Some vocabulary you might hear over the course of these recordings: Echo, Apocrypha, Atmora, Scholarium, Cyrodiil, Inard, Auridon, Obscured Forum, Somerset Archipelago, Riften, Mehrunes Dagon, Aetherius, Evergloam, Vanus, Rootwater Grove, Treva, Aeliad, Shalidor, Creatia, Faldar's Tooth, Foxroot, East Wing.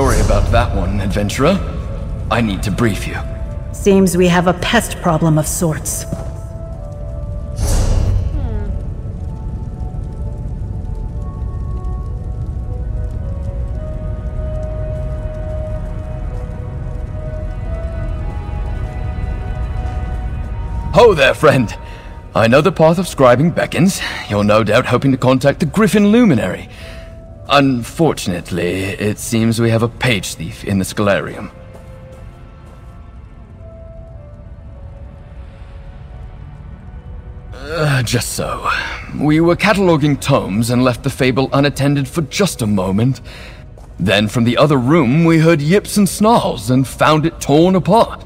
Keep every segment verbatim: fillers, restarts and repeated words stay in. Sorry about that one, adventurer. I need to brief you. Seems we have a pest problem of sorts. Ho there, friend. I know the path of scribing beckons. You're no doubt hoping to contact the Griffin Luminary. Unfortunately, it seems we have a page thief in the Scholarium. Uh, just so. We were cataloging tomes and left the fable unattended for just a moment. Then from the other room we heard yips and snarls and found it torn apart.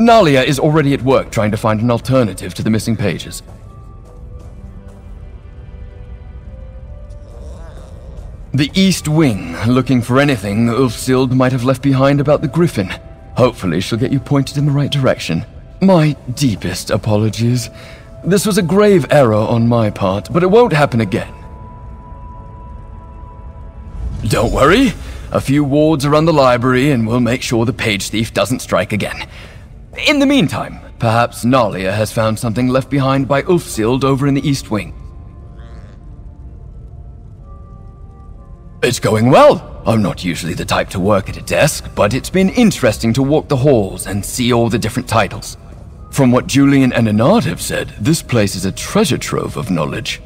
Nahlia is already at work trying to find an alternative to the missing pages. The East Wing, looking for anything Ulfsild might have left behind about the Griffin. Hopefully she'll get you pointed in the right direction. My deepest apologies. This was a grave error on my part, but it won't happen again. Don't worry. A few wards around the library and we'll make sure the page thief doesn't strike again. In the meantime, perhaps Nahlia has found something left behind by Ulfsild over in the East Wing. It's going well. I'm not usually the type to work at a desk, but it's been interesting to walk the halls and see all the different titles. From what Julian and Inard have said, this place is a treasure trove of knowledge.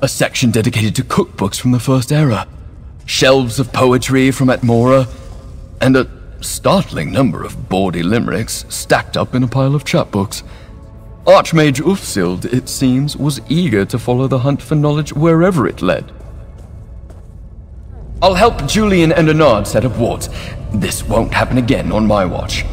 A section dedicated to cookbooks from the First Era, shelves of poetry from Atmora, and a startling number of bawdy limericks stacked up in a pile of chapbooks. Archmage Ulfsild, it seems, was eager to follow the hunt for knowledge wherever it led. I'll help Julian and Inard set up wards. This won't happen again on my watch.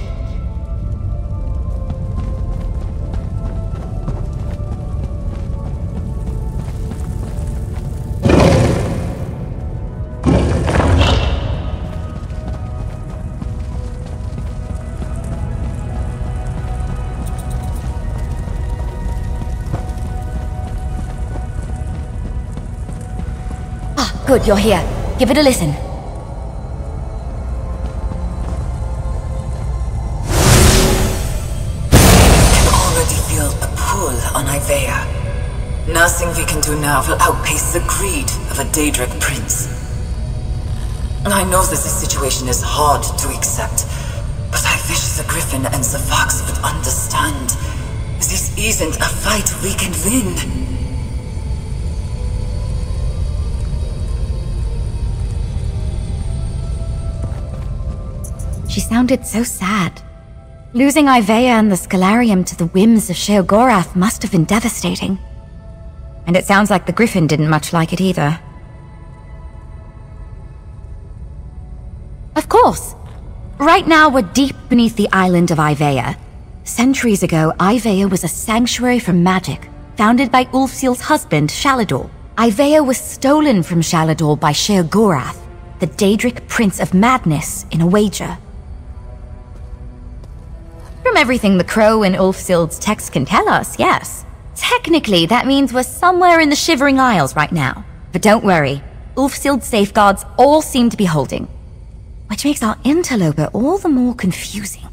Good, you're here. Give it a listen. I can already feel a pull on Ivea. Nothing we can do now will outpace the greed of a Daedric Prince. I know that this situation is hard to accept, but I wish the Griffin and the Fox would understand. This isn't a fight we can win. She sounded so sad. Losing Ivea and the Scholarium to the whims of Sheogorath must have been devastating. And it sounds like the Griffin didn't much like it either. Of course! Right now we're deep beneath the island of Ivea. Centuries ago, Ivea was a sanctuary for magic, founded by Ulfsild's husband, Shalidor. Ivea was stolen from Shalidor by Sheogorath, the Daedric Prince of Madness, in a wager. From everything the Crow and Ulfsild's text can tell us, yes. Technically, that means we're somewhere in the Shivering Isles right now. But don't worry, Ulfsild's safeguards all seem to be holding, which makes our interloper all the more confusing.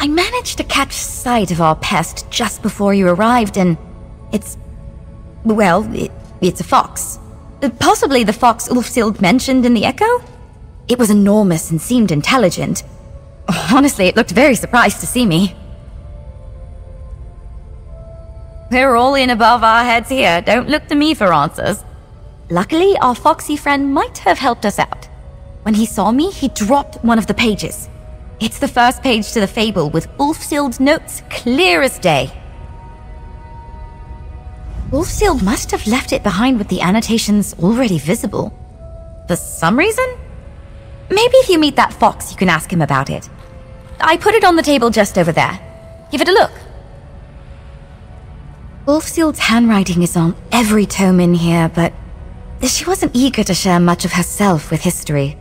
I managed to catch sight of our pest just before you arrived, and it's... well, it, it's a fox. Possibly the fox Ulfsild mentioned in the Echo? It was enormous and seemed intelligent. Honestly, it looked very surprised to see me. We're all in above our heads here. Don't look to me for answers. Luckily, our foxy friend might have helped us out. When he saw me, he dropped one of the pages. It's the first page to the fable with Ulfsild's notes clear as day. Wolfseild must have left it behind with the annotations already visible. For some reason? Maybe if you meet that fox, you can ask him about it. I put it on the table just over there. Give it a look. Wolfseild's handwriting is on every tome in here, but she wasn't eager to share much of herself with history.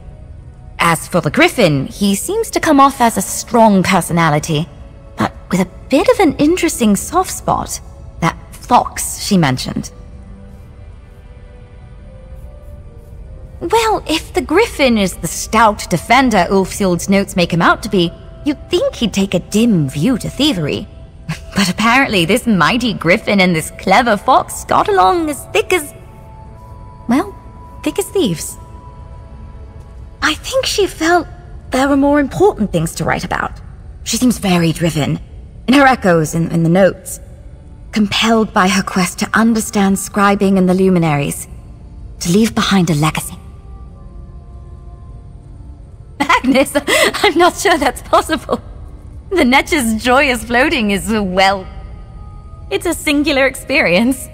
As for the Griffin, he seems to come off as a strong personality, but with a bit of an interesting soft spot. Fox, she mentioned. Well, if the Griffin is the stout defender Ulfsild's notes make him out to be, you'd think he'd take a dim view to thievery. But apparently this mighty Griffin and this clever fox got along as thick as... well, thick as thieves. I think she felt there were more important things to write about. She seems very driven, in her echoes and in, in the notes, compelled by her quest to understand scribing and the luminaries, to leave behind a legacy. Magnus, I'm not sure that's possible. The Netch's joyous floating is, well, it's a singular experience.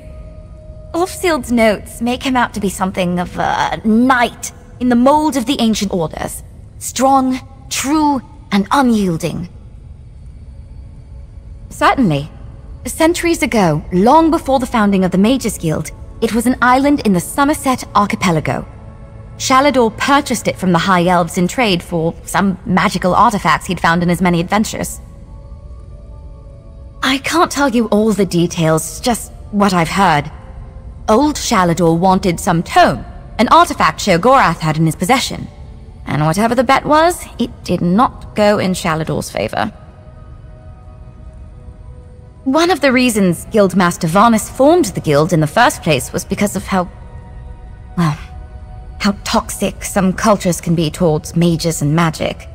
Ulfsild's notes make him out to be something of a knight in the mold of the ancient orders. Strong, true, and unyielding. Certainly. Centuries ago, long before the founding of the Mages Guild, it was an island in the Somerset Archipelago. Shalidor purchased it from the High Elves in trade for some magical artifacts he'd found in his many adventures. I can't tell you all the details, just what I've heard. Old Shalidor wanted some tome, an artifact Sheogorath had in his possession. And whatever the bet was, it did not go in Shalidor's favor. One of the reasons Guildmaster Vanus formed the guild in the first place was because of how... well... how toxic some cultures can be towards mages and magic.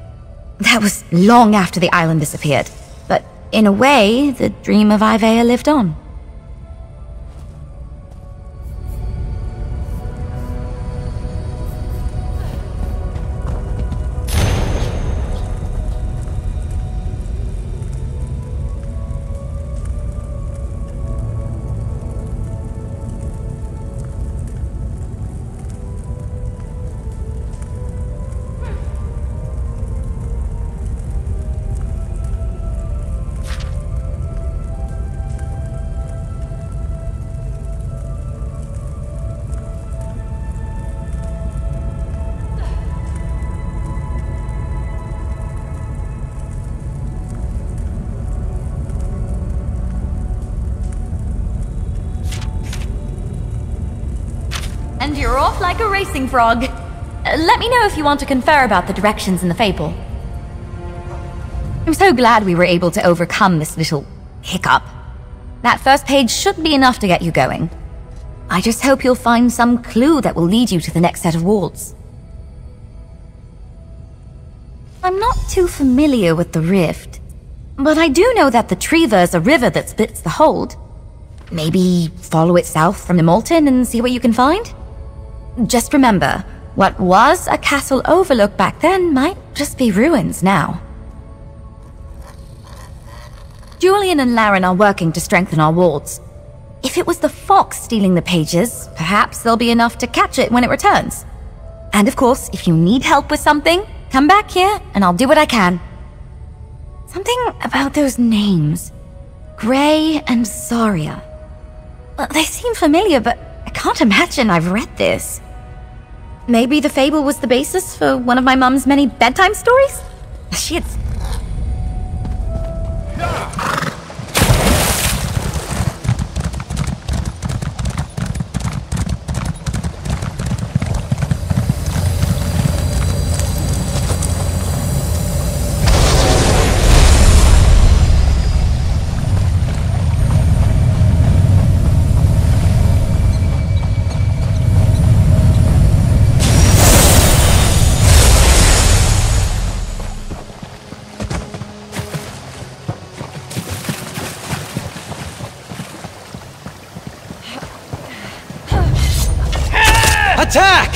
That was long after the island disappeared, but in a way, the dream of Ivea lived on. Like a racing frog. Uh, let me know if you want to confer about the directions in the fable. I'm so glad we were able to overcome this little hiccup. That first page should be enough to get you going. I just hope you'll find some clue that will lead you to the next set of wards. I'm not too familiar with the Rift, but I do know that the Treva is a river that splits the hold. Maybe follow it south from the Molten and see what you can find? Just remember, what was a castle overlook back then might just be ruins now. Julian and Laren are working to strengthen our wards. If it was the fox stealing the pages, perhaps there'll be enough to catch it when it returns. And of course, if you need help with something, come back here and I'll do what I can. Something about those names. Grey and Soria. They seem familiar, but I can't imagine I've read this. Maybe the fable was the basis for one of my mum's many bedtime stories? Shit. Attack!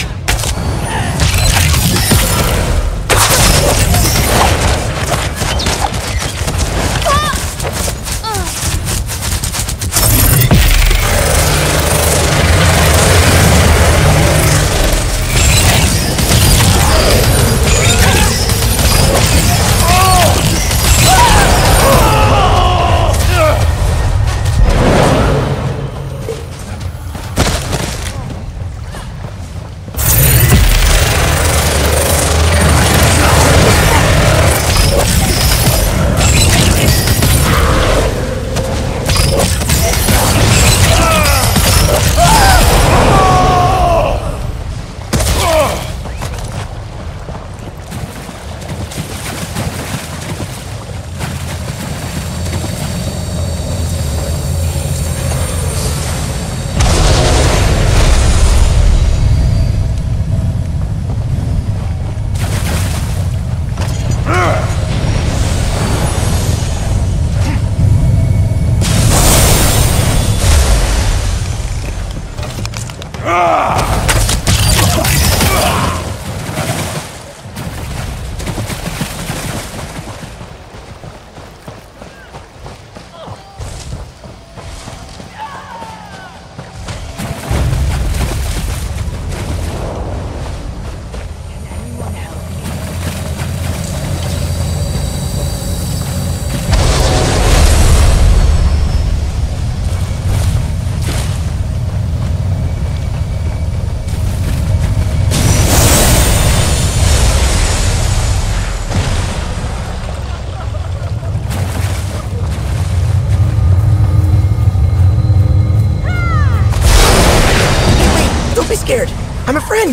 be scared. I'm a friend,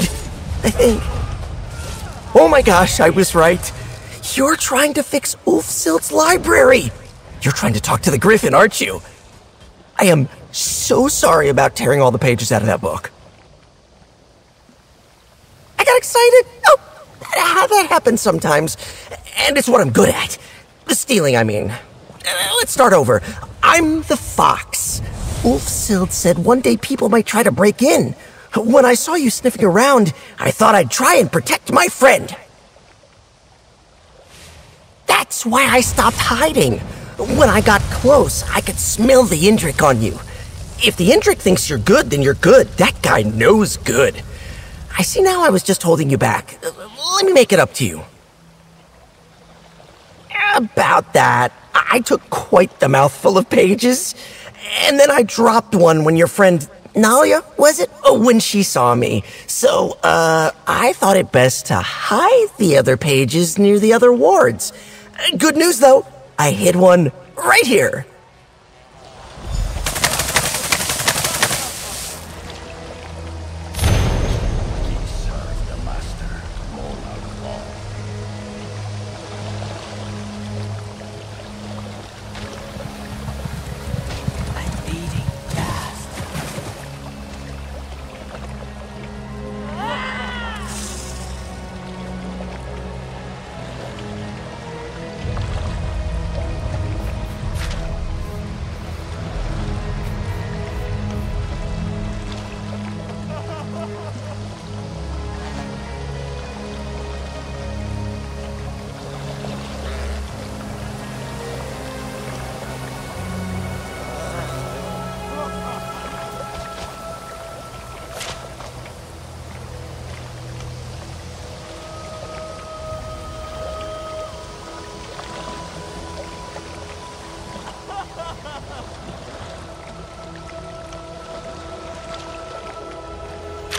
I think. Oh my gosh, I was right. You're trying to fix Ulfsild's library. You're trying to talk to the Griffin, aren't you? I am so sorry about tearing all the pages out of that book. I got excited. Oh, that, that happens sometimes. And it's what I'm good at. The stealing, I mean. Uh, let's start over. I'm the fox. Ulfsild said one day people might try to break in. When I saw you sniffing around, I thought I'd try and protect my friend. That's why I stopped hiding. When I got close, I could smell the Indrik on you. If the Indrik thinks you're good, then you're good. That guy knows good. I see now I was just holding you back. Let me make it up to you. About that, I took quite the mouthful of pages, and then I dropped one when your friend, Nahlia, was it? Oh, when she saw me. So, uh, I thought it best to hide the other pages near the other wards. Good news, though, I hid one right here.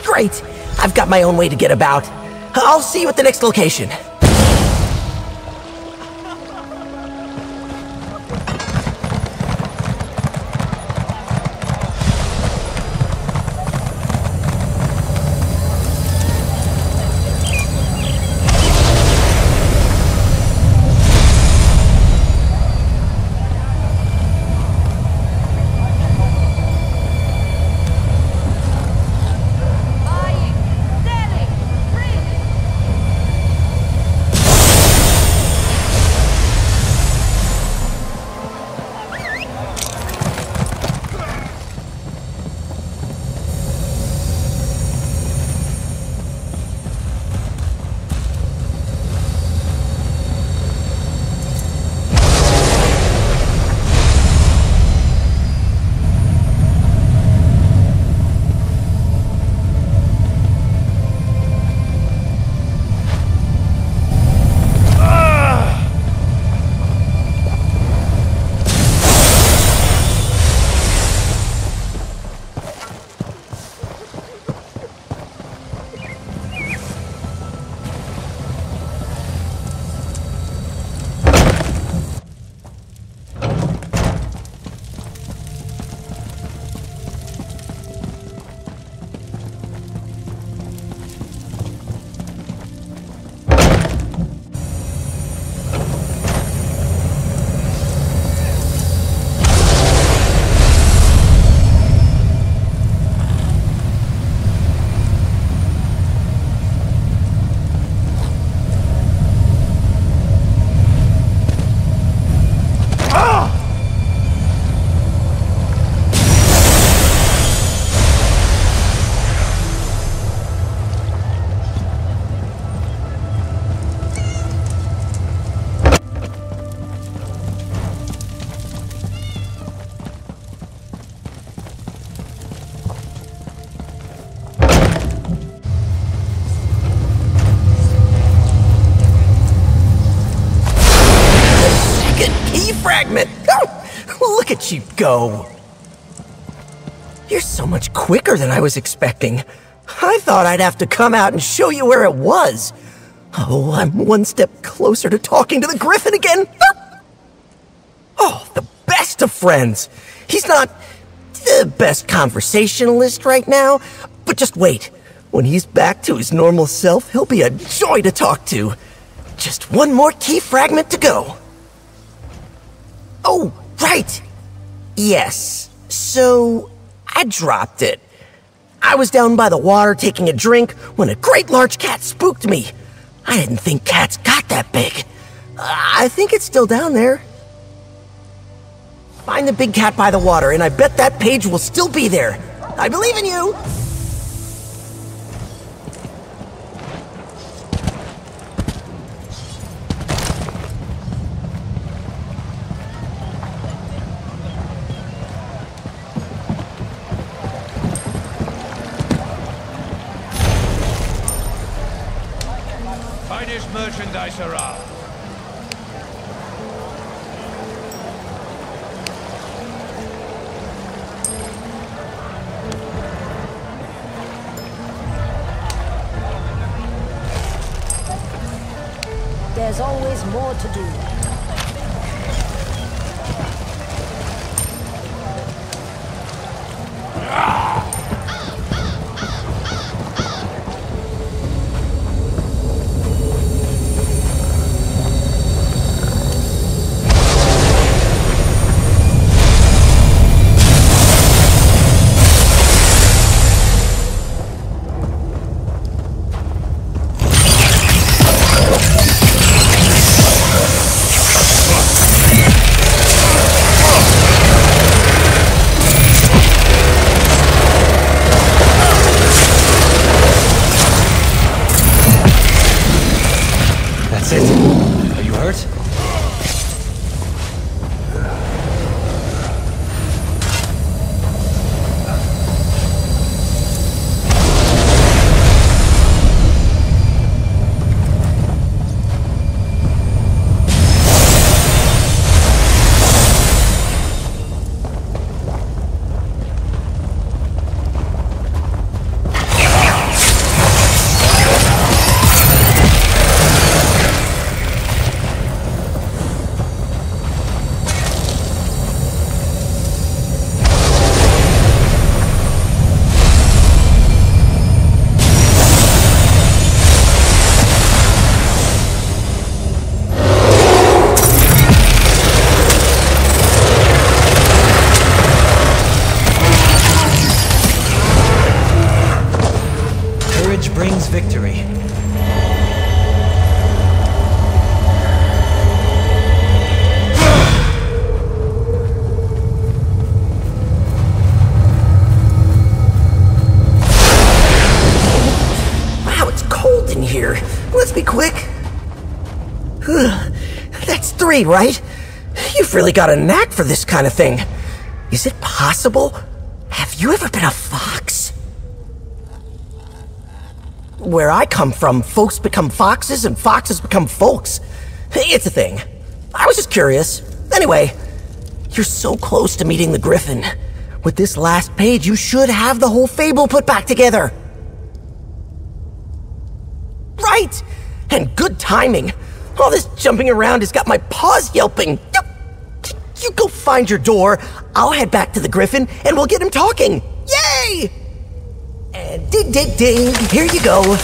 Great. I've got my own way to get about. I'll see you at the next location. You go. You're so much quicker than I was expecting. I thought I'd have to come out and show you where it was. Oh, I'm one step closer to talking to the Griffin again. Oh, the best of friends. He's not the best conversationalist right now, But just wait. When he's back to his normal self, he'll be a joy to talk to. Just one more key fragment to go. Oh, right! Yes, so I dropped it. I was down by the water taking a drink when a great large cat spooked me. I didn't think cats got that big. I think it's still down there. Find the big cat by the water, and I bet that page will still be there. I believe in you! Finest merchandise around. There's always more to do. Right? You've really got a knack for this kind of thing. Is it possible? Have you ever been a fox? Where I come from, folks become foxes and foxes become folks. It's a thing. I was just curious. Anyway, you're so close to meeting the Griffin. With this last page, you should have the whole fable put back together. Right! And good timing. All this jumping around has got my paws yelping. You go find your door, I'll head back to the Griffin, and we'll get him talking. Yay! And ding, ding, ding, here you go.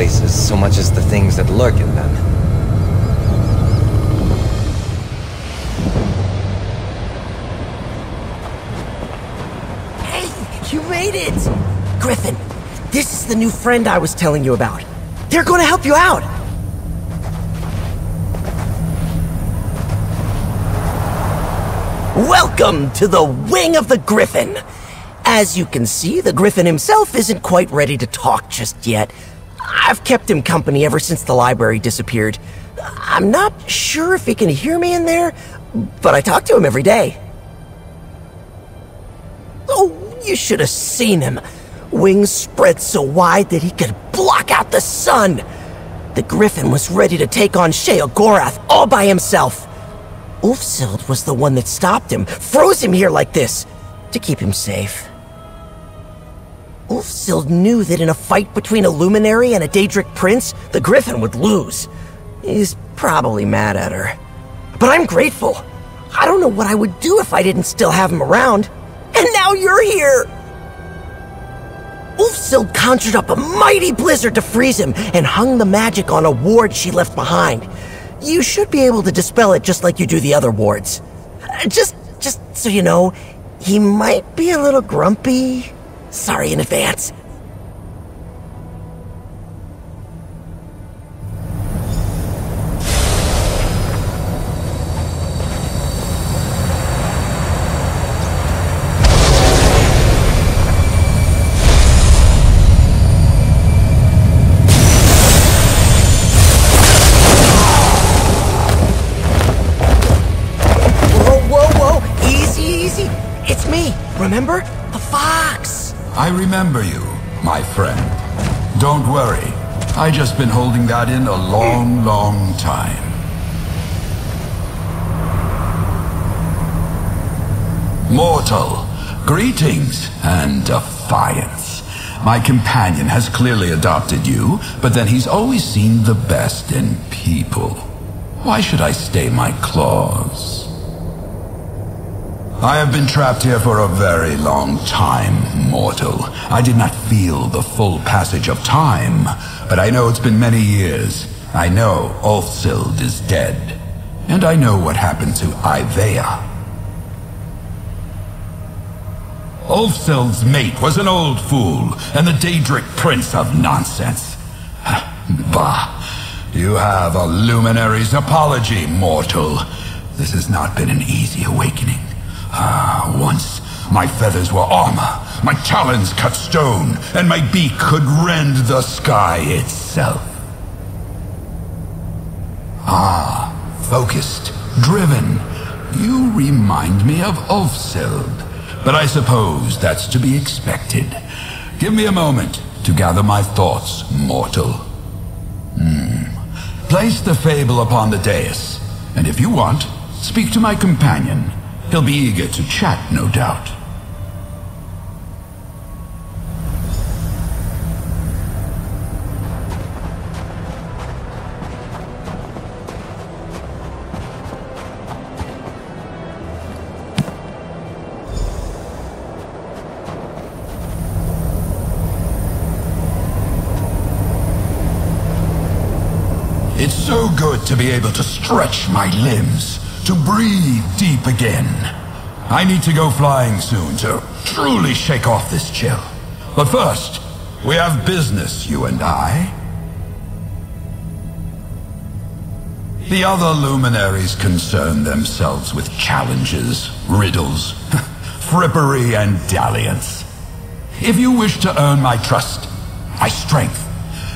places so much as the things that lurk in them. Hey, you made it! Griffin, this is the new friend I was telling you about. They're gonna help you out! Welcome to the Wing of the Griffin! As you can see, the Griffin himself isn't quite ready to talk just yet. I've kept him company ever since the library disappeared. I'm not sure if he can hear me in there, but I talk to him every day. Oh, you should have seen him. Wings spread so wide that he could block out the sun. The Griffin was ready to take on Sheogorath all by himself. Ulfsild was the one that stopped him, froze him here like this, to keep him safe. Ulfsild knew that in a fight between a Luminary and a Daedric Prince, the Griffin would lose. He's probably mad at her. But I'm grateful. I don't know what I would do if I didn't still have him around. And now you're here! Ulfsild conjured up a mighty blizzard to freeze him and hung the magic on a ward she left behind. You should be able to dispel it just like you do the other wards. Just, just so you know, he might be a little grumpy. Sorry in advance. Whoa, whoa, whoa! Easy, easy! It's me, remember? The fox! I remember you, my friend. Don't worry. I just been holding that in a long, long time. Mortal, greetings and defiance. My companion has clearly adopted you, but then he's always seen the best in people. Why should I stay my claws? I have been trapped here for a very long time, mortal. I did not feel the full passage of time, but I know it's been many years. I know Ulfsild is dead, and I know what happened to Ivea. Ulfsild's mate was an old fool, and the Daedric Prince of nonsense. Bah, you have a Luminary's apology, mortal. This has not been an easy awakening. Ah, once, my feathers were armor, my talons cut stone, and my beak could rend the sky itself. Ah, focused, driven. You remind me of Ulfsild, but I suppose that's to be expected. Give me a moment to gather my thoughts, mortal. Hmm. Place the fable upon the dais, and if you want, speak to my companion. He'll be eager to chat, no doubt. It's so good to be able to stretch my limbs. To breathe deep again. I need to go flying soon to truly shake off this chill. But first, we have business, you and I. The other Luminaries concern themselves with challenges, riddles, frippery and dalliance. If you wish to earn my trust, my strength,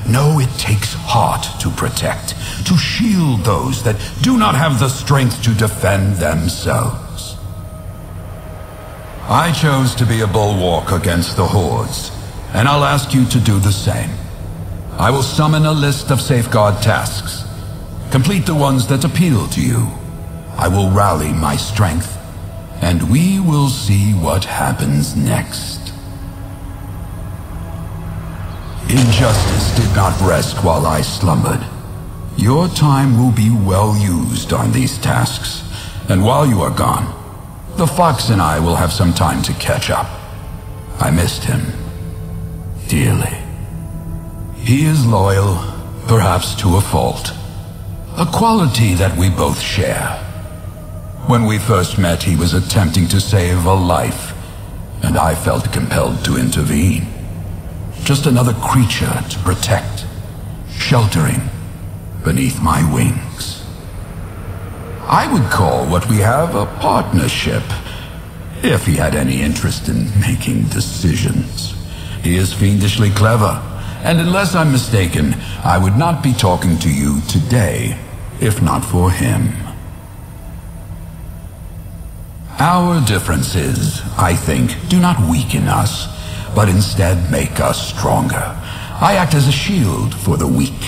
no, it takes heart to protect, to shield those that do not have the strength to defend themselves. I chose to be a bulwark against the hordes, and I'll ask you to do the same. I will summon a list of safeguard tasks. Complete the ones that appeal to you. I will rally my strength, and we will see what happens next. Injustice did not rest while I slumbered. Your time will be well used on these tasks, and while you are gone, the fox and I will have some time to catch up. I missed him dearly. He is loyal, perhaps to a fault. A quality that we both share. When we first met, he was attempting to save a life, and I felt compelled to intervene. Just another creature to protect, sheltering beneath my wings. I would call what we have a partnership, if he had any interest in making decisions. He is fiendishly clever, and unless I'm mistaken, I would not be talking to you today, if not for him. Our differences, I think, do not weaken us, but instead make us stronger. I act as a shield for the weak.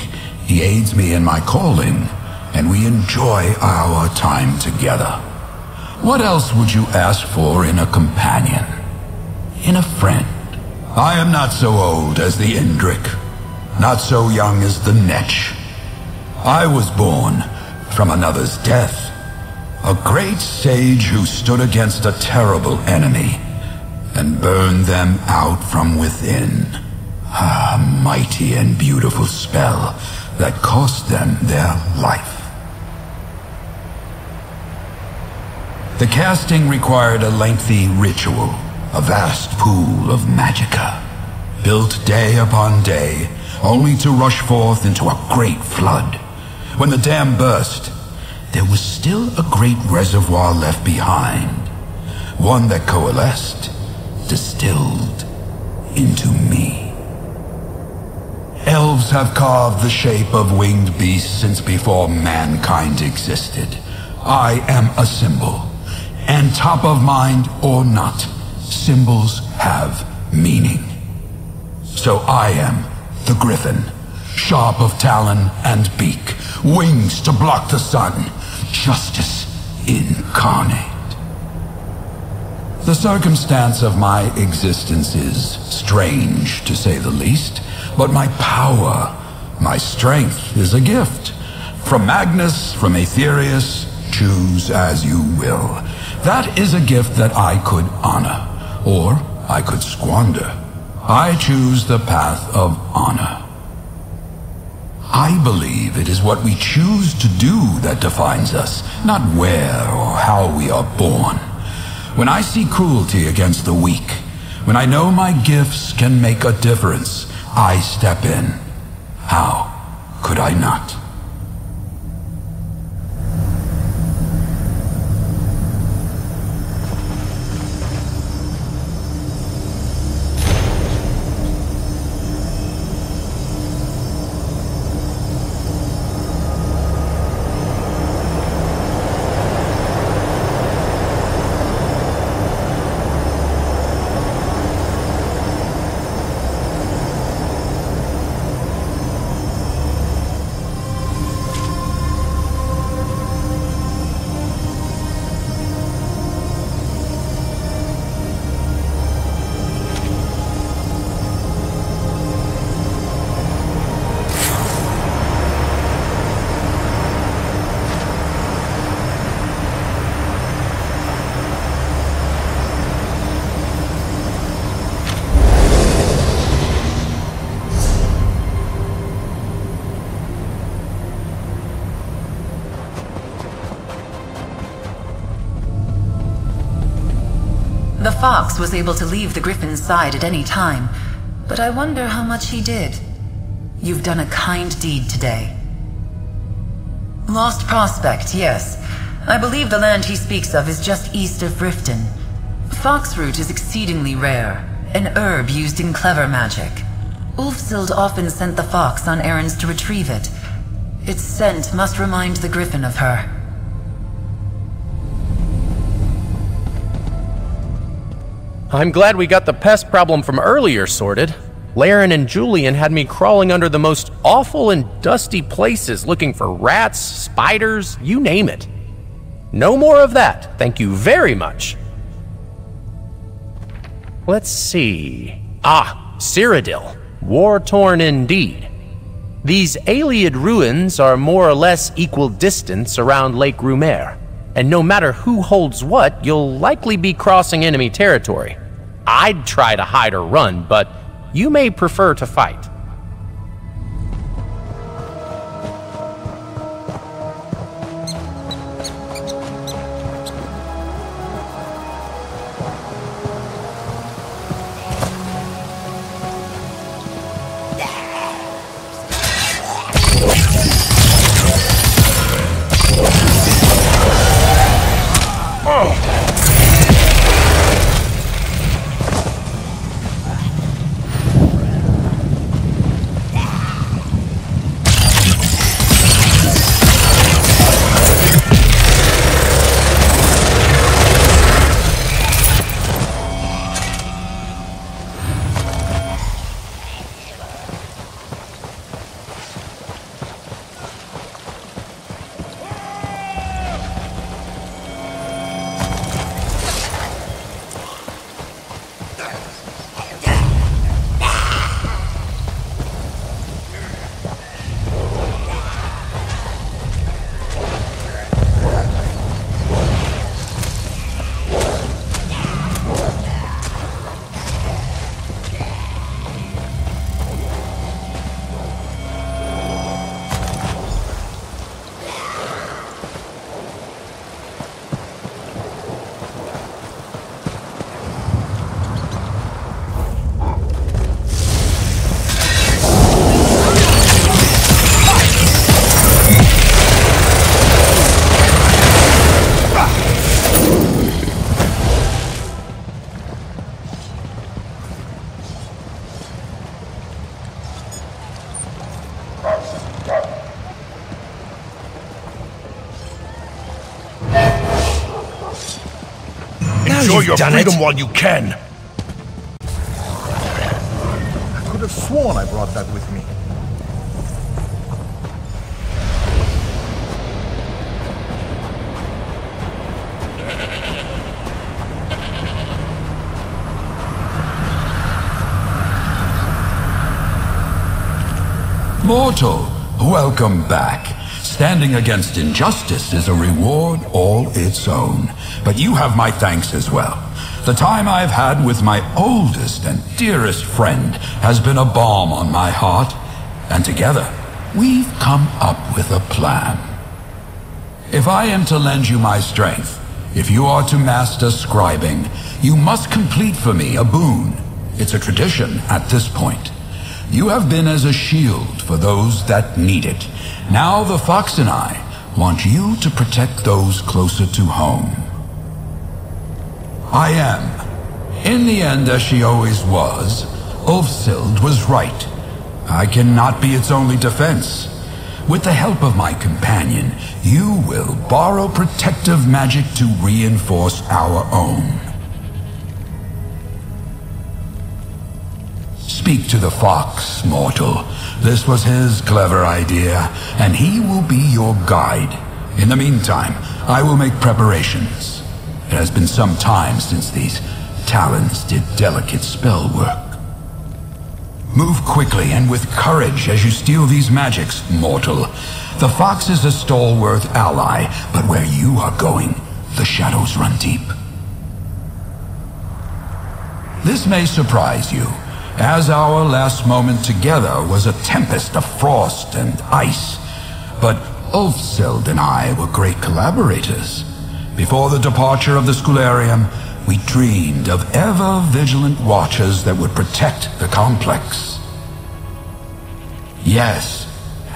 He aids me in my calling, and we enjoy our time together. What else would you ask for in a companion? In a friend? I am not so old as the Indrik, not so young as the Netch. I was born from another's death, a great sage who stood against a terrible enemy and burned them out from within. A mighty and beautiful spell that cost them their life. The casting required a lengthy ritual, a vast pool of magica, built day upon day, only to rush forth into a great flood. When the dam burst, there was still a great reservoir left behind, one that coalesced, distilled into me. Elves have carved the shape of winged beasts since before mankind existed. I am a symbol. And top of mind or not, symbols have meaning. So I am the griffin, sharp of talon and beak, wings to block the sun, justice incarnate. The circumstance of my existence is strange, to say the least, but my power, my strength is a gift. From Magnus, from Aetherius, choose as you will. That is a gift that I could honor, or I could squander. I choose the path of honor. I believe it is what we choose to do that defines us, not where or how we are born. When I see cruelty against the weak, when I know my gifts can make a difference, I step in. How could I not? The fox was able to leave the griffin's side at any time, but I wonder how much he did. You've done a kind deed today. Lost Prospect, yes. I believe the land he speaks of is just east of Riften. Foxroot is exceedingly rare, an herb used in clever magic. Ulfsild often sent the fox on errands to retrieve it. Its scent must remind the griffin of her. I'm glad we got the pest problem from earlier sorted. Laren and Julian had me crawling under the most awful and dusty places looking for rats, spiders, you name it. No more of that, thank you very much. Let's see. Ah, Cyrodiil. War-torn indeed. These Aeliad ruins are more or less equal distance around Lake Rumaire. And no matter who holds what, you'll likely be crossing enemy territory. I'd try to hide or run, but you may prefer to fight. for your freedom while you can. I could have sworn I brought that with me. Mortal, welcome back. Standing against injustice is a reward all its own, but you have my thanks as well. The time I've had with my oldest and dearest friend has been a balm on my heart, and together we've come up with a plan. If I am to lend you my strength, if you are to master scribing, you must complete for me a boon. It's a tradition at this point. You have been as a shield for those that need it. Now the fox and I want you to protect those closer to home. I am. In the end, as she always was, Ulfsild was right. I cannot be its only defense. With the help of my companion, you will borrow protective magic to reinforce our own. Speak to the fox, mortal. This was his clever idea, and he will be your guide. In the meantime, I will make preparations. It has been some time since these talons did delicate spell work. Move quickly and with courage as you steal these magics, mortal. The fox is a stalwart ally, but where you are going, the shadows run deep. This may surprise you, as our last moment together was a tempest of frost and ice. But Ulfsild and I were great collaborators. Before the departure of the Scholarium, we dreamed of ever-vigilant watchers that would protect the complex. Yes,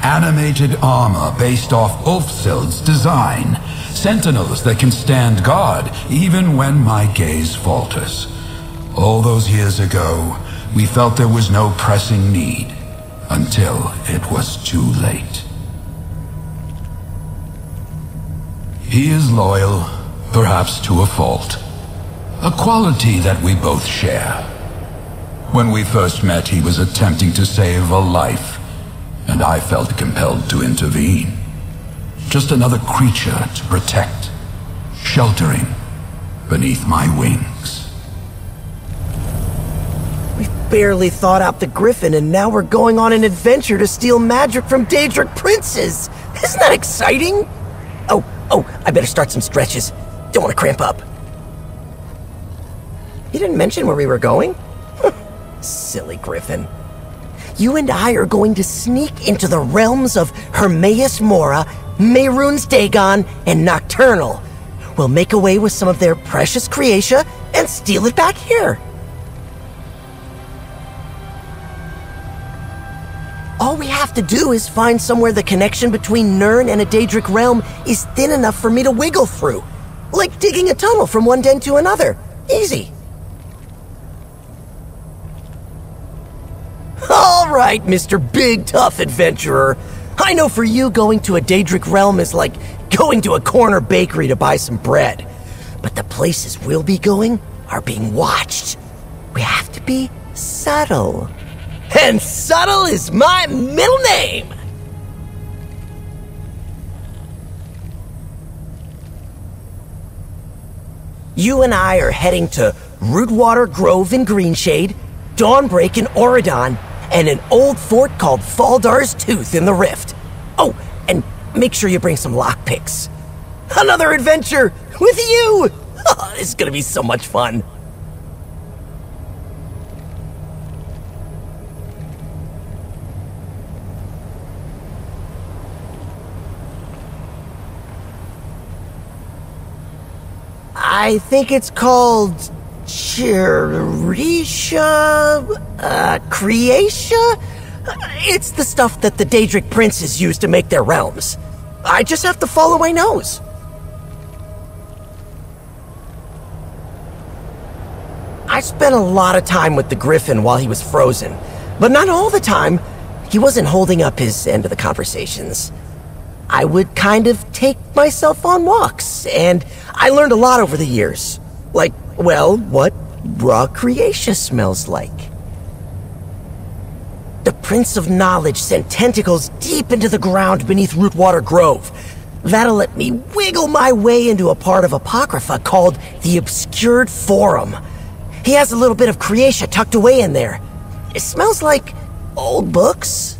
animated armor based off Ulfsild's design. Sentinels that can stand guard even when my gaze falters. All those years ago, we felt there was no pressing need, until it was too late. He is loyal, perhaps to a fault. A quality that we both share. When we first met, he was attempting to save a life, and I felt compelled to intervene. Just another creature to protect, sheltering beneath my wings. Barely thought out the Griffin, and now we're going on an adventure to steal magic from Daedric Princes! Isn't that exciting? Oh, oh, I better start some stretches. Don't want to cramp up. He didn't mention where we were going? Silly Griffin. You and I are going to sneak into the realms of Hermaeus Mora, Mehrunes Dagon, and Nocturnal. We'll make away with some of their precious Creatia and steal it back here. All we have to do is find somewhere the connection between Nirn and a Daedric realm is thin enough for me to wiggle through. Like digging a tunnel from one den to another. Easy. All right, Mister Big Tough Adventurer. I know for you going to a Daedric realm is like going to a corner bakery to buy some bread. But the places we'll be going are being watched. We have to be subtle. And subtle is my middle name! You and I are heading to Rootwater Grove in Greenshade, Dawnbreak in Auridon, and an old fort called Faldar's Tooth in the Rift. Oh, and make sure you bring some lockpicks. Another adventure with you! Oh, it's gonna be so much fun. I think it's called Cherisha, uh, Creatia? It's the stuff that the Daedric Princes use to make their realms. I just have to follow my nose. I spent a lot of time with the Griffin while he was frozen, but not all the time. He wasn't holding up his end of the conversations. I would kind of take myself on walks, and I learned a lot over the years. Like well, what raw Creatia smells like. The Prince of Knowledge sent tentacles deep into the ground beneath Rootwater Grove. That'll let me wiggle my way into a part of Apocrypha called the Obscured Forum. He has a little bit of Creatia tucked away in there. It smells like old books.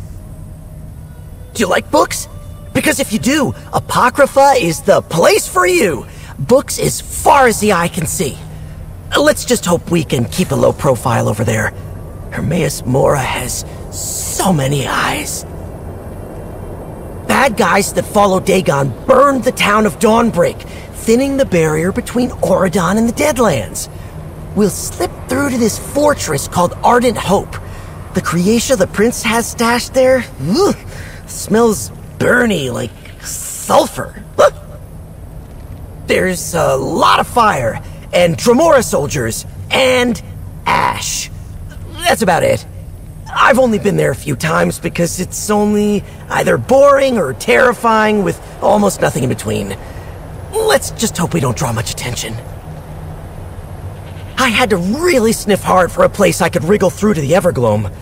Do you like books? Because if you do, Apocrypha is the place for you. Books as far as the eye can see. Let's just hope we can keep a low profile over there. Hermaeus Mora has so many eyes. Bad guys that follow Dagon burned the town of Dawnbreak, thinning the barrier between Auridon and the Deadlands. We'll slip through to this fortress called Ardent Hope. The Creatia the Prince has stashed there, ugh, smells burny like sulfur. Ugh. There's a lot of fire, and Dremora soldiers, and ash. That's about it. I've only been there a few times because it's only either boring or terrifying with almost nothing in between. Let's just hope we don't draw much attention. I had to really sniff hard for a place I could wriggle through to the Evergloam.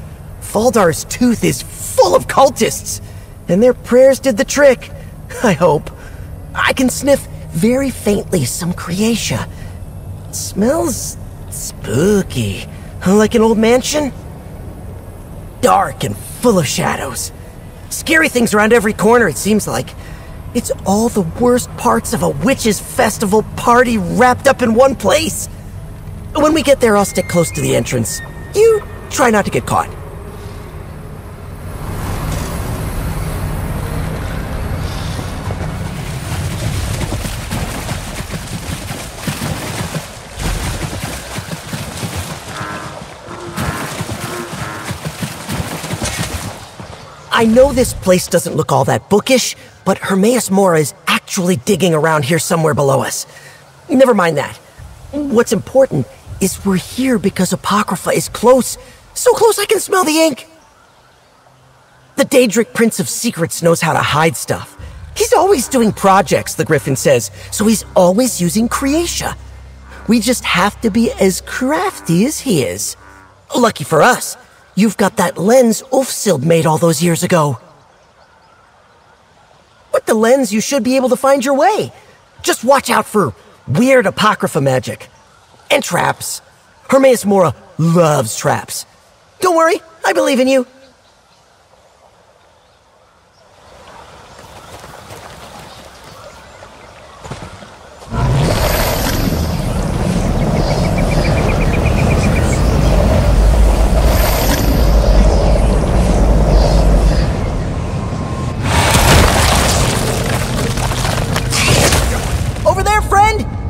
Faldar's Tooth is full of cultists, and their prayers did the trick, I hope. I can sniff very faintly some Creatia. It smells spooky, like an old mansion. Dark and full of shadows. Scary things around every corner, it seems like. It's all the worst parts of a witch's festival party wrapped up in one place. When we get there, I'll stick close to the entrance. You try not to get caught. I know this place doesn't look all that bookish, but Hermaeus Mora is actually digging around here somewhere below us. Never mind that. What's important is we're here because Apocrypha is close, so close I can smell the ink. The Daedric Prince of Secrets knows how to hide stuff. He's always doing projects, the Griffin says, so he's always using Creatia. We just have to be as crafty as he is. Lucky for us. You've got that lens Ulfsild made all those years ago. With the lens, you should be able to find your way. Just watch out for weird Apocrypha magic. And traps. Hermaeus Mora loves traps. Don't worry, I believe in you.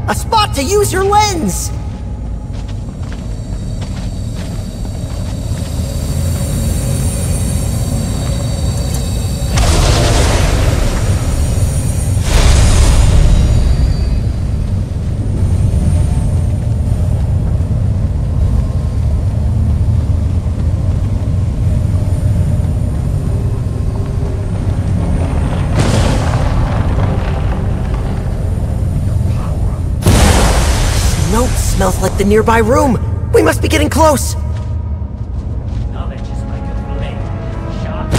A spot to use your lens! Smells like the nearby room. We must be getting close. Knowledge is like a blade, sharp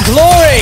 for glory!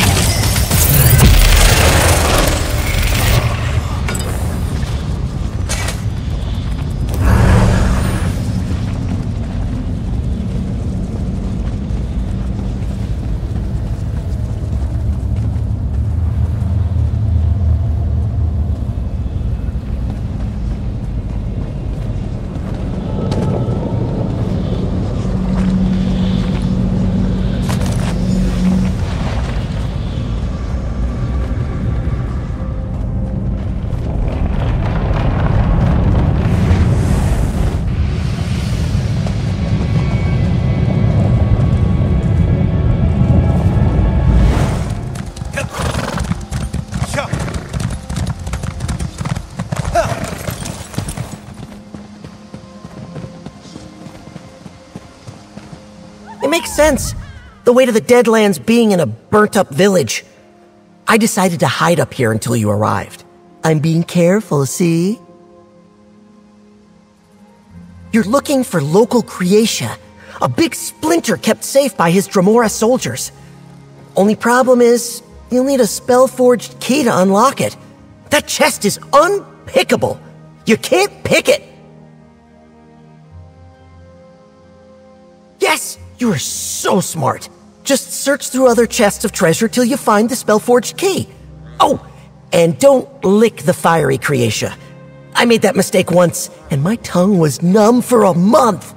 Sense. The way to the Deadlands being in a burnt-up village. I decided to hide up here until you arrived. I'm being careful, see? You're looking for local Creatia, a big splinter kept safe by his Dremora soldiers. Only problem is, you'll need a spell-forged key to unlock it. That chest is unpickable. You can't pick it. Yes! You are so smart. Just search through other chests of treasure till you find the spell-forged key. Oh, and don't lick the fiery Creatia. I made that mistake once, and my tongue was numb for a month.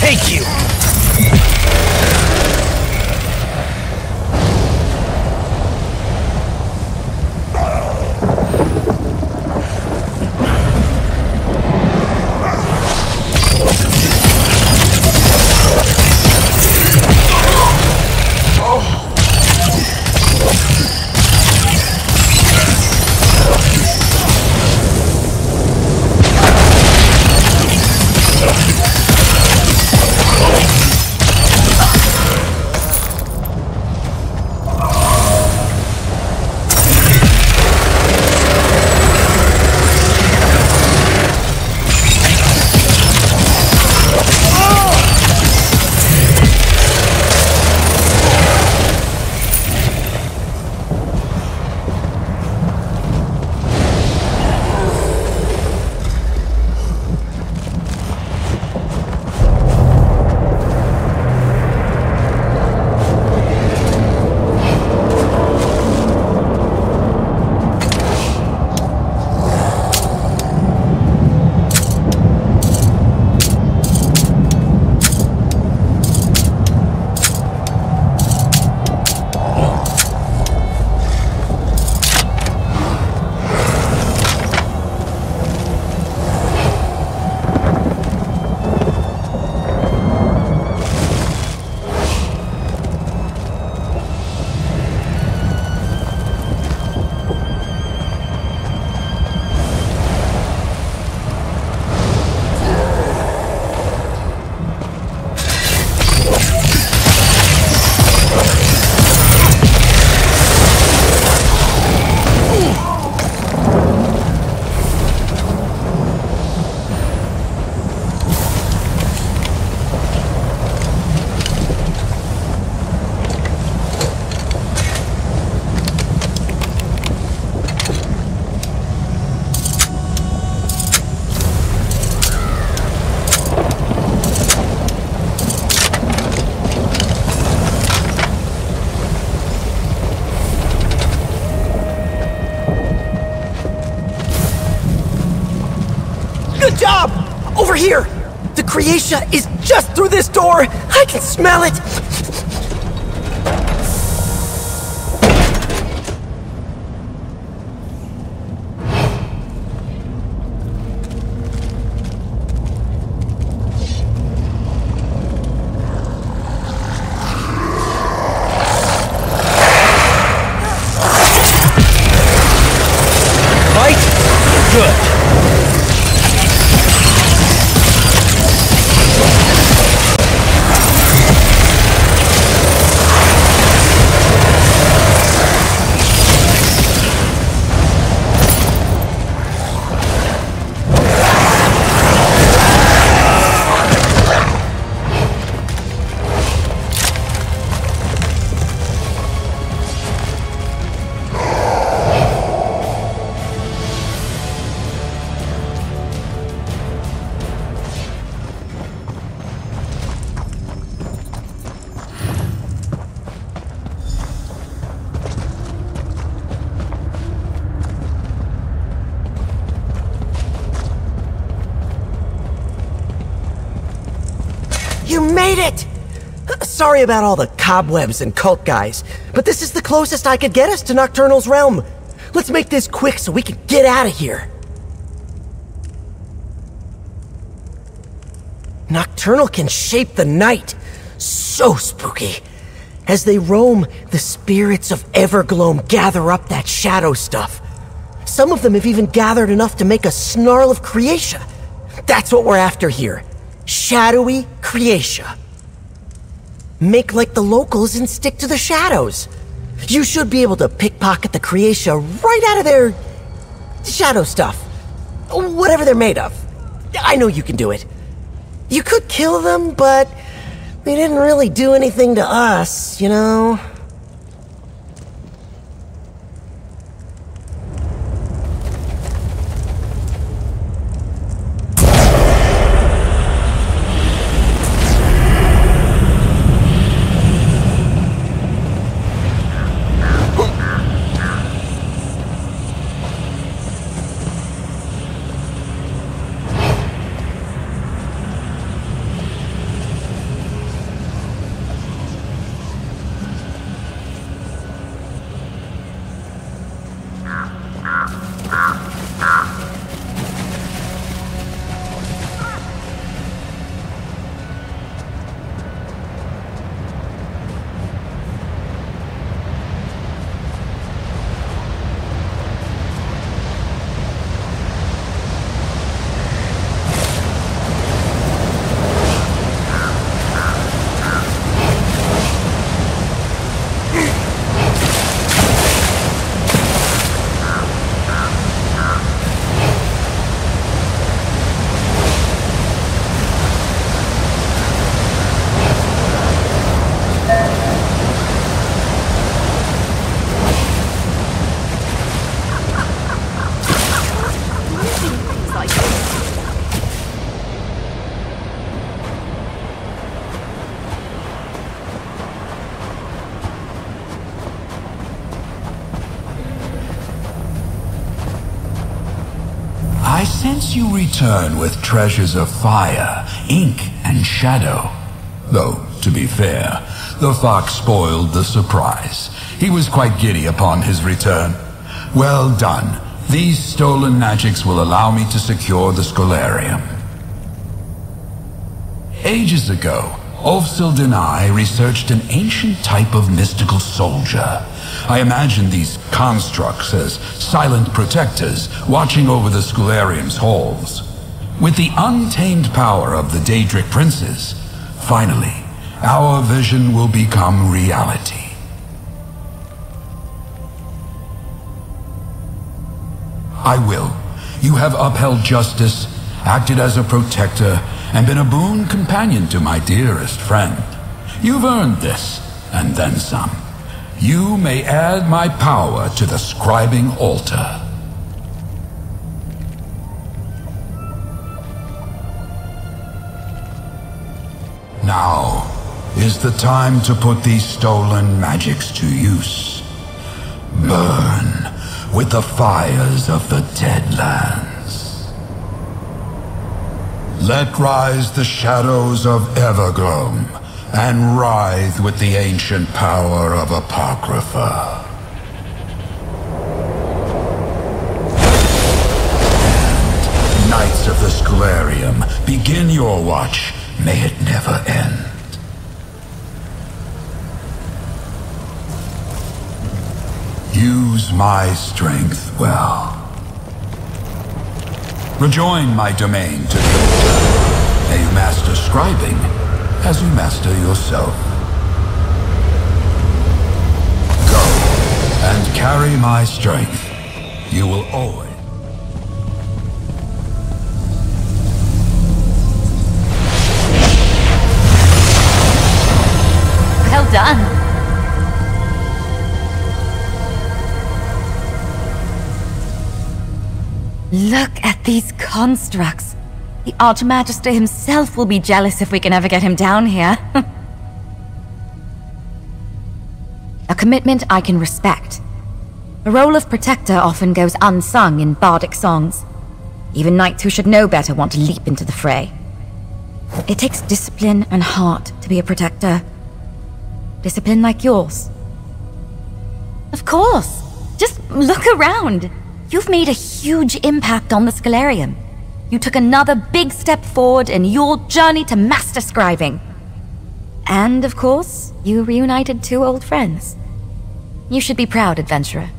Take you! Oh! here! The Creatia is just through this door! I can smell it! Sorry about all the cobwebs and cult guys, but this is the closest I could get us to Nocturnal's realm. Let's make this quick so we can get out of here. Nocturnal can shape the night. So spooky. As they roam, the spirits of Evergloam gather up that shadow stuff. Some of them have even gathered enough to make a snarl of Creatia. That's what we're after here. Shadowy Creatia. Make like the locals and stick to the shadows. You should be able to pickpocket the Creatia right out of their shadow stuff. Whatever they're made of. I know you can do it. You could kill them, but they didn't really do anything to us, you know? Since you return with treasures of fire, ink, and shadow. Though, to be fair, the fox spoiled the surprise. He was quite giddy upon his return. Well done. These stolen magics will allow me to secure the Scholarium. Ages ago, Ulfsild and I researched an ancient type of mystical soldier. I imagine these constructs as silent protectors watching over the Scholarium's halls. With the untamed power of the Daedric Princes, finally, our vision will become reality. I will. You have upheld justice, acted as a protector, and been a boon companion to my dearest friend. You've earned this, and then some. You may add my power to the scribing altar. Now is the time to put these stolen magics to use. Burn with the fires of the Deadlands. Let rise the shadows of Evergloam, and writhe with the ancient power of Apocrypha. And, Knights of the Scholarium, begin your watch. May it never end. Use my strength well. Rejoin my domain to the order. May you master scribing as you master yourself. Go and carry my strength. You will always. Well done. Look at these constructs. The Archmagister himself will be jealous if we can ever get him down here. A commitment I can respect. The role of protector often goes unsung in bardic songs. Even knights who should know better want to leap into the fray. It takes discipline and heart to be a protector. Discipline like yours. Of course! Just look around! You've made a huge impact on the Scholarium. You took another big step forward in your journey to master scribing. And, of course, you reunited two old friends. You should be proud, adventurer.